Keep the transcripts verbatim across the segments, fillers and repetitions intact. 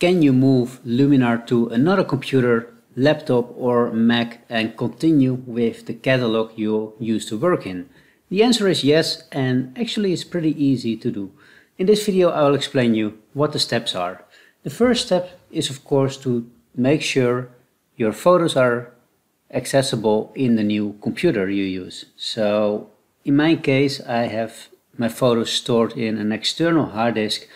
can you move Luminar to another computer, laptop or Mac and continue with the catalog you used to work in? The answer is yes, and actually it's pretty easy to do. In this video I will explain you what the steps are. The first step is of course to make sure your photos are accessible in the new computer you use. So in my case I have my photos stored in an external hard disk.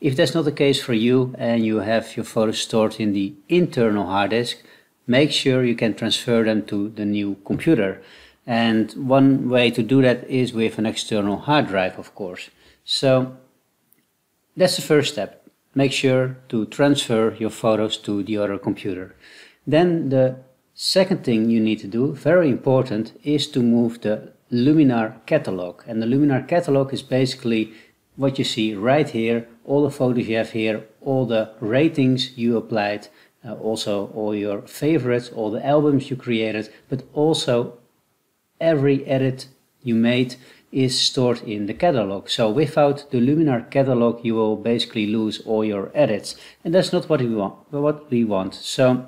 If that's not the case for you and you have your photos stored in the internal hard disk, make sure you can transfer them to the new computer. And one way to do that is with an external hard drive, of course. So that's the first step. Make sure to transfer your photos to the other computer. Then the second thing you need to do, very important, is to move the Luminar catalog. And the Luminar catalog is basically what you see right here, all the photos you have here, all the ratings you applied, uh, also all your favorites, all the albums you created, but also every edit you made is stored in the catalog. So without the Luminar catalog you will basically lose all your edits, and that's not what we want. What we want. So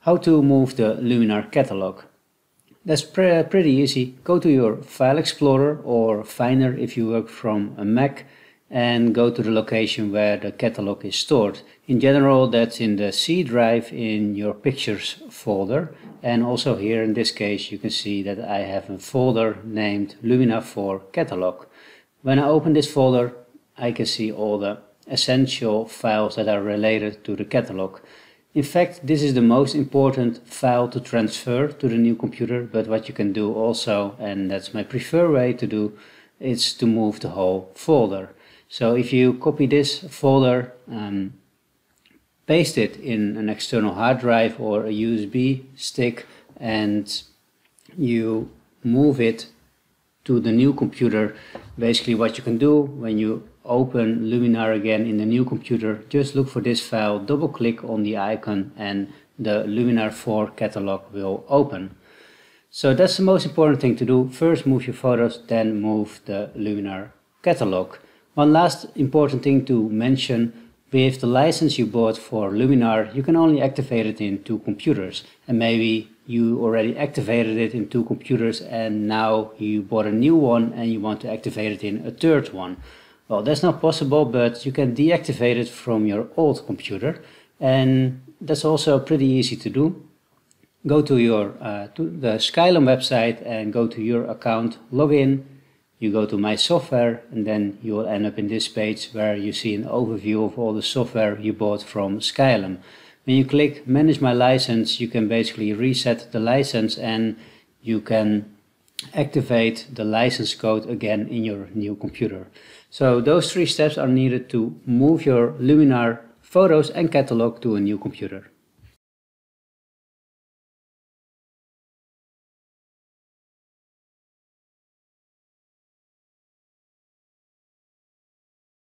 how to move the Luminar catalog? That's pre pretty easy. Go to your File Explorer or Finder if you work from a Mac, and go to the location where the catalog is stored. In general, that's in the C drive in your Pictures folder, and also here in this case you can see that I have a folder named Luminar four Catalog. When I open this folder I can see all the essential files that are related to the catalog. In fact, this is the most important file to transfer to the new computer, but what you can do also, and that's my preferred way to do, is to move the whole folder. So if you copy this folder, um, paste it in an external hard drive or a U S B stick, and you move it to the new computer, basically what you can do when you open Luminar again in the new computer, just look for this file, double click on the icon, and the Luminar four catalog will open. So that's the most important thing to do. First move your photos, then move the Luminar catalog. One last important thing to mention, with the license you bought for Luminar, you can only activate it in two computers. And maybe you already activated it in two computers and now you bought a new one and you want to activate it in a third one. Well, that's not possible, but you can deactivate it from your old computer. And that's also pretty easy to do. Go to your uh, to the Skylum website and go to your account, log in. You go to My Software, and then you will end up in this page where you see an overview of all the software you bought from Skylum. When you click Manage My License, you can basically reset the license and you can activate the license code again in your new computer. So those three steps are needed to move your Luminar photos and catalog to a new computer.